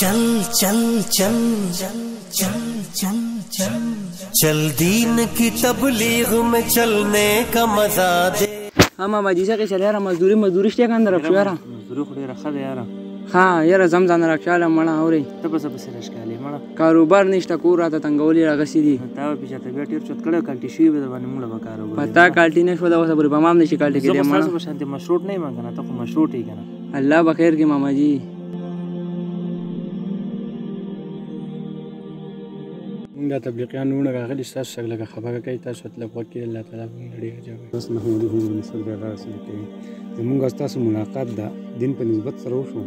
चल चल चल चल चल चल चल चल दीन की तबलीग में चलने का मजा दे। हम बाबा जी से चल यार मजदूरी मजदूरी के अंदर रख यार मजदूरी खड़े रखा दे यार। हाँ यार जमजान रक्षा मणा हो रही तब सब से रशकाले मणा कारोबार निष्ठा को रहा तंगोली रगसी दी ताव पिछा तब टीर चोट कड़े काल्टी शी बे बने मुला कारोबार पता काल्टी ने शोदा सब बमाम ने शिकाल्टी के मणा सब शांति मशरूट नहीं मांगना तो मशरूट ही करना। अल्लाह बखैर के मामा जी دا تبلیغیان ونه غاغلی ساس شګل غ خبره کوي تاسو مطلب وکړي الله تعالی نړۍ جوړه بس محمود هم صدر راسي کوي زموږ استاسو ملاقات دا دین په نسبت سره وشو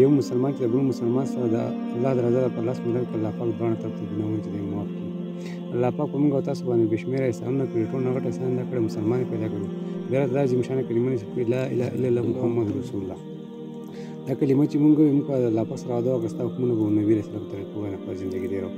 یو مسلمان چې بل مسلمان سره دا الله درزه په لاس مدد کړه الله پاک باندې تاسو ته نوې دې موافق کړي الله پاک موږ تاسو باندې بشمیره اسلام کړټو نه غټه سند کړه مسلمان پیدا کړو غیر داز مشانه کلمه چې لا اله الا الله محمد رسول الله دا کلمه چې موږ په لاپس راځو غستا حکمونه به نبی رسول الله تر کوه په ژوند کې دیرو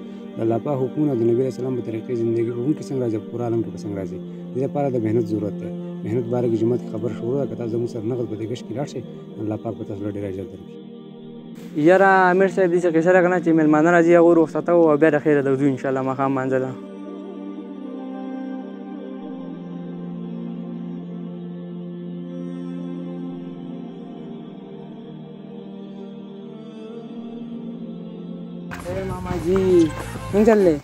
الله پاک حکومت د نبی رسول الله په طریقې زندگی کوم کې څنګه راځي پورا عالم کې څنګه راځي دې لپاره د مهنت ضرورت ده مهنت باره کې جمعه خبر شروع وکړه زموږ سره نغز په دې کې شکل راشي الله پاک په تاسو ډیر اجر درکړي یاره امیر صاحب دې څه سره کنه چې مېلمانه راځي هغه رخصته او بیا د خیر د ورځو ان شاء الله مخام منځله ماما جی ننجل لے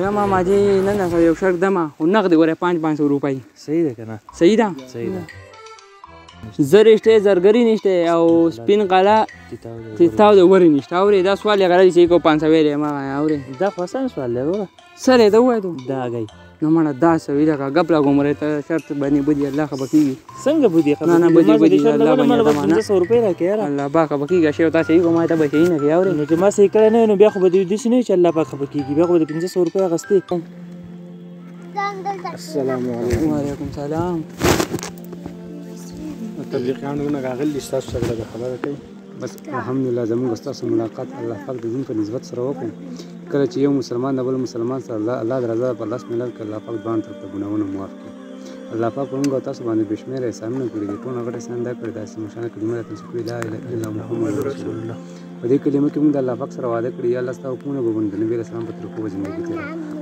یا ماما جی ننجل سو یو شرک دما نقد ګوره 500 روپۍ صحیح ده کنه صحیح ده صحیح ده زرشته زرګری نشته او سپین قلا تاو د ورې نشته او دا سوال غره چې کو 500 ویلې ما اورې دا فسان سوال له سره دا وایو دا گئی نو مړه دا سوي دا غبل غمره ته شرط باندې بدی الله خبري څنګه بدی خبر نه بدی بدی الله باندې 500 روپۍ راکې یاره الله با خبري شو تا شي کومه ته بچی نه کیاوره نو چې ما سې کړ نه نو بیا خو بدی دې سنې چې الله با خبري بیا خو 500 روپۍ غستې السلام علیکم وعلیکم السلام تبلیغیانو نه غاغلی تاسو سره خبره کوي بس الحمدلله زموږ تاسو ملاقات الله پاک دې په نسبت سره وکړي کله چې یو مسلمان د بل مسلمان سره الله د رضا په لاس ملل کړه الله پاک باندې تر ګناونه معاف کړي الله پاک موږ تاسو باندې بشمیره احسانونه کړي دي ټول هغه احسان دا کړی داسې مشانه کلمه تاسو لا اله الا الله محمد رسول الله په دې کلمه کې موږ د الله پاک سره وعده کړی الله ستاسو حکمونه به د نبی رسول په طریقو ژوندۍ کړي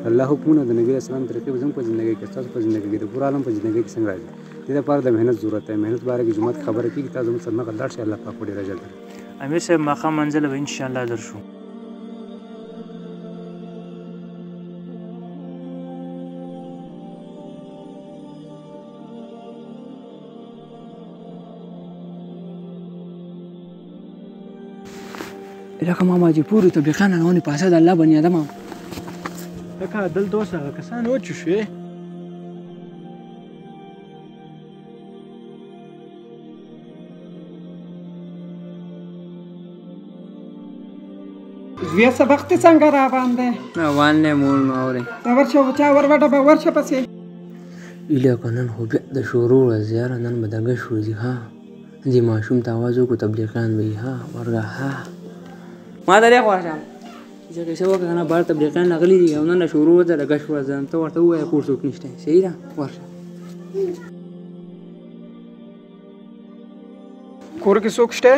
الله حکمونه د نبی رسول طریقې زموږ په ژوندۍ کې تاسو په ژوندۍ کې د پوره عالم په ژوندۍ کې څنګه راځي دې لپاره د مهنت ضرورت ده مهنت باره کې جمعه خبره کیږي تاسو موږ سره الله تعالی الله پاک ډیر اجر درکړي امیر صاحب ماخه منځله به ان شاء الله درشو لکه ماما جی پوری تبلیغان نه پاسه د الله بنی ادم لکه دل دوسه کسان و چې شوې زوی سبق ته څنګه را باندې نه وانه مول نو اوري دا ورشه ورواټه به ورشه پسې اله کنن خو بیا د شورو زیاره نن مدنګ شو زی ها دې ماشوم ته आवाज وکړو تبلیغان وی ها ورغه ها ما درې خواشم چې که څه وکړه نه بار تبلیغان لغلی دي او نه شروع وځه لګه شو ځم ته ورته وایه کور څوک نشته صحیح ده ورشه کور کې څوک شته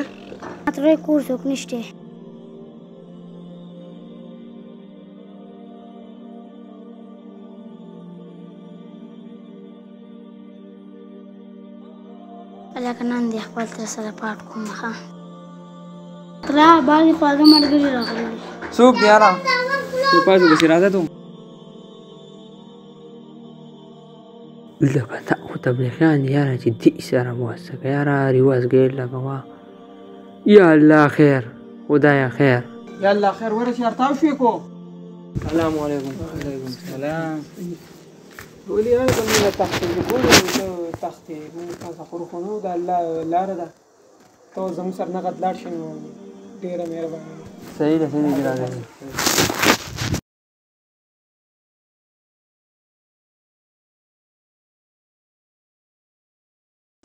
ماتره کور څوک نشته لکه نن دې خپل تر سره پاټ کوم ښه را باغ خواږه مرګري راغلي څوک دی یاره ته پاسو کې راځه ته لکه تا خو تبلیغان یاره چې دې سره موسکه یاره رواز ګیل لګوا یا الله خیر خدای خیر یا الله خیر ورشي ارتاو شي کو السلام علیکم وعلیکم السلام ولې هغه کومه تخته کومه تخته تاسو خو خو د الله لاره ده تو زمو سره نغد لاړ شي ډیره مهرباني صحیح ده صحیح ده راځي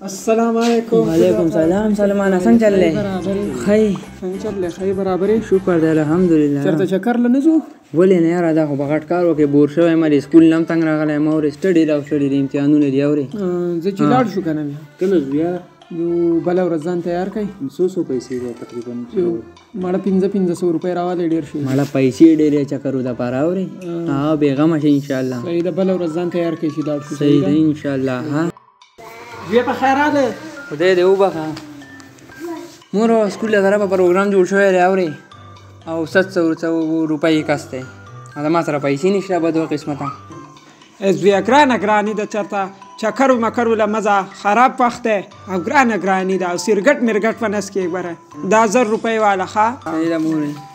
السلام علیکم وعلیکم السلام سلام انا څنګه چللې خی څنګه چللې خی برابرې شکر دی الحمدلله چرته چکر لنزو ولې نه یاره دا خو بغټ کار وکي بور شوی مې سکول نم تنگ راغلی مور سټډي لا سټډي امتحانونه دی اوري زه چې لاړ شو کنه کله بیا जो भला रजान तैयार काय 200 पैसे तकरीबन मला 500 रुपये रावाले 150 मला पैसे डेरेचा करू दा पाराव रे हां बेगा माशे इंशाल्लाह सही दा भला रजान तैयार के सी 800 सही दा इंशाल्लाह हां ये पर खैराले दे देऊ बाका मोर स्कूल ला जरा प्रोग्राम जोड शो रे आवरे और 700 रुपये कास्ते आता मासरा पैसे निशा बदवा किस्मता एस बी अकरान अकरानी द चरता चकर मकर ला मजा खराब वक्त है अब ग्रान ग्रानी दा सिरगट मिरगट पनस के एक बार 10000 रुपए वाला खा मेरा मुंह है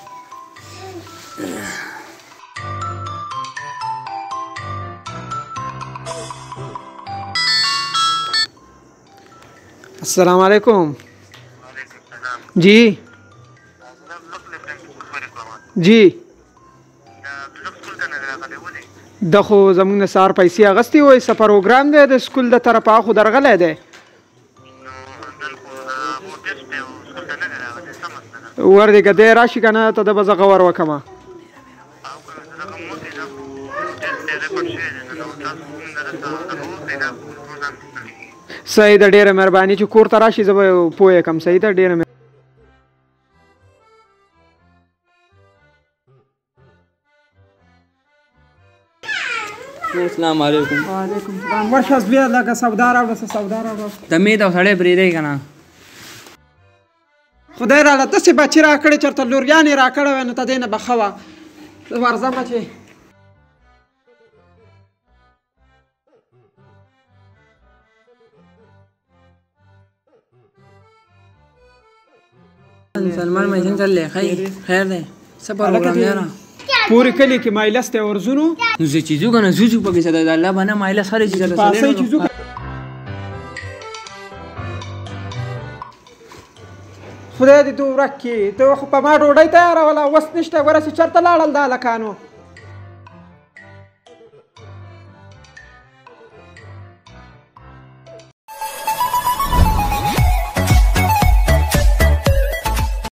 अस्सलाम वालेकुम जी जी दखو زمون سار پیسې اغستی وای س پروګرام دی د سکول د طرفه خو درغله دی ور دې کده راشي کنه ته د بزغه ور وکما سید ډیره مهرباني چې کور ته راشي زبه پوهه کم سید ډیره अस्सलाम वालेकुम वालेकुम सलाम वर्षस बे अल्लाह का सौदार आवड़ा तमे तो सड़े ब्रेरे कना खुदा राला तसे बच्चे राकड़े चरता लुरियाने राकड़ा वन तदेना बखवा वरजा मचे सलमान में चल ले खैर ने सब प्रोग्राम यार पूरी कली की माइलस ते और जुनू नुजे चीजू का नजुजू पगे सदा अल्लाह बना माइलस सारी चीज का सारी चीजू खुदा दी तू रखी तो खपा माडोडाई तैयार वाला वसनिष्ट वरसी चरता लाडल दाला कानो